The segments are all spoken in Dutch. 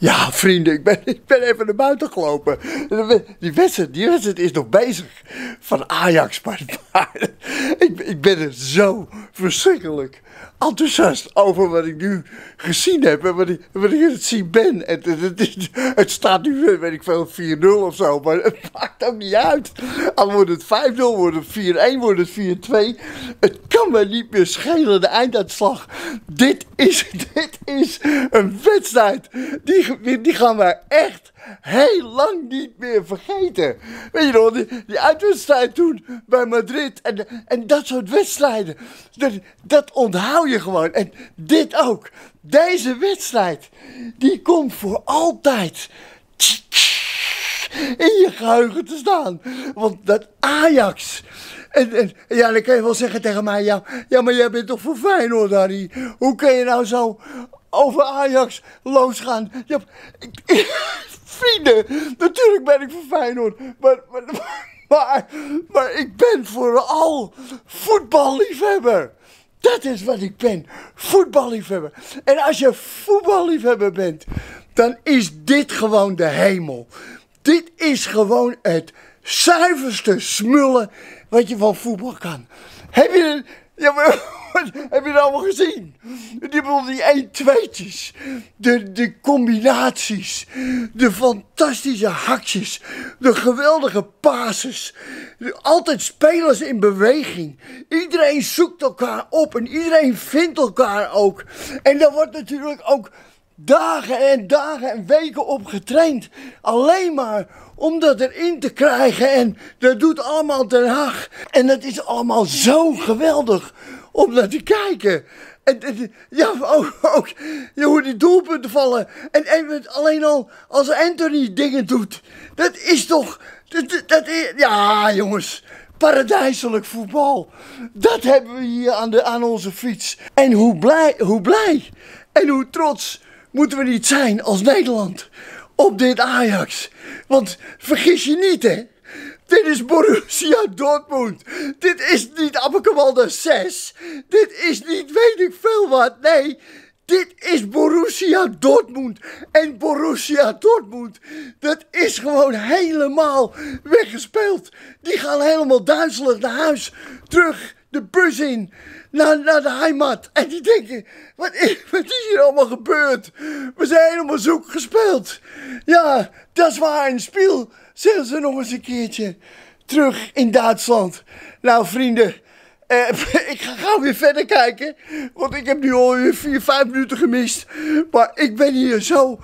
Ja, vrienden, ik ben even naar buiten gelopen. Die wedstrijd is nog bezig. Van Ajax, maar ik ben er zo verschrikkelijk enthousiast over wat ik nu gezien heb. En wat ik aan het zien ben. En het staat nu, weet ik veel, 4-0 of zo. Maar het maakt ook niet uit. Al wordt het 5-0, wordt het 4-1, wordt het 4-2. Het kan me niet meer schelen, de einduitslag. Dit is een wedstrijd. Die gaan wij echt heel lang niet meer vergeten. Weet je nog, die uitwedstrijd toen bij Madrid en dat soort wedstrijden. Dat onthoud je gewoon. En dit ook. Deze wedstrijd, die komt voor altijd in je geheugen te staan. Want dat Ajax... En ja, dan kan je wel zeggen tegen mij, ja, maar jij bent toch voor Feyenoord, Harry? Hoe kun je nou zo over Ajax losgaan? Ja, vrienden, natuurlijk ben ik voor Feyenoord, maar ik ben vooral voetballiefhebber. Dat is wat ik ben, voetballiefhebber. En als je voetballiefhebber bent, dan is dit gewoon de hemel. Dit is gewoon het zuiverste smullen wat je van voetbal kan. Heb je het? Ja, maar heb je het allemaal gezien? Die 1-2'tjes, de combinaties, de fantastische hakjes, de geweldige passes. Altijd spelers in beweging. Iedereen zoekt elkaar op en iedereen vindt elkaar ook. En daar wordt natuurlijk ook dagen en dagen en weken op getraind. Alleen maar om dat erin te krijgen. En dat doet allemaal Den Haag. En dat is allemaal zo geweldig om naar te kijken. En ja, ook hoe die doelpunten vallen. En alleen al als Anthony dingen doet. Dat is toch... ja, jongens. Paradijselijk voetbal. Dat hebben we hier aan onze fiets. En hoe blij en hoe trots moeten we niet zijn als Nederland op dit Ajax. Want vergis je niet, hè. Dit is Borussia Dortmund. Dit is niet Abbekemalde 6. Dit is niet weet ik veel wat. Nee, dit is Borussia Dortmund. En Borussia Dortmund, dat is gewoon helemaal weggespeeld. Die gaan helemaal duizelig naar huis. Terug de bus in, naar de heimat. En die denken, wat is hier allemaal gebeurd? We zijn helemaal zoek gespeeld. Ja, dat is waar een spiel. Zeggen ze nog eens een keertje. Terug in Duitsland. Nou, vrienden. Ik ga gauw weer verder kijken. Want ik heb nu alweer 4-5 minuten gemist. Maar ik ben hier zo...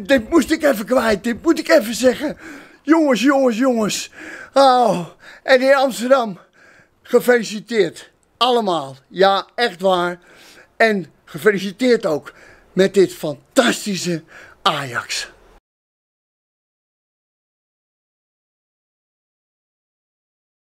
Dit moest ik even kwijt. Dit moet ik even zeggen. Jongens, jongens, jongens. Oh, en in Amsterdam... Gefeliciteerd, allemaal. Ja, echt waar. En gefeliciteerd ook met dit fantastische Ajax.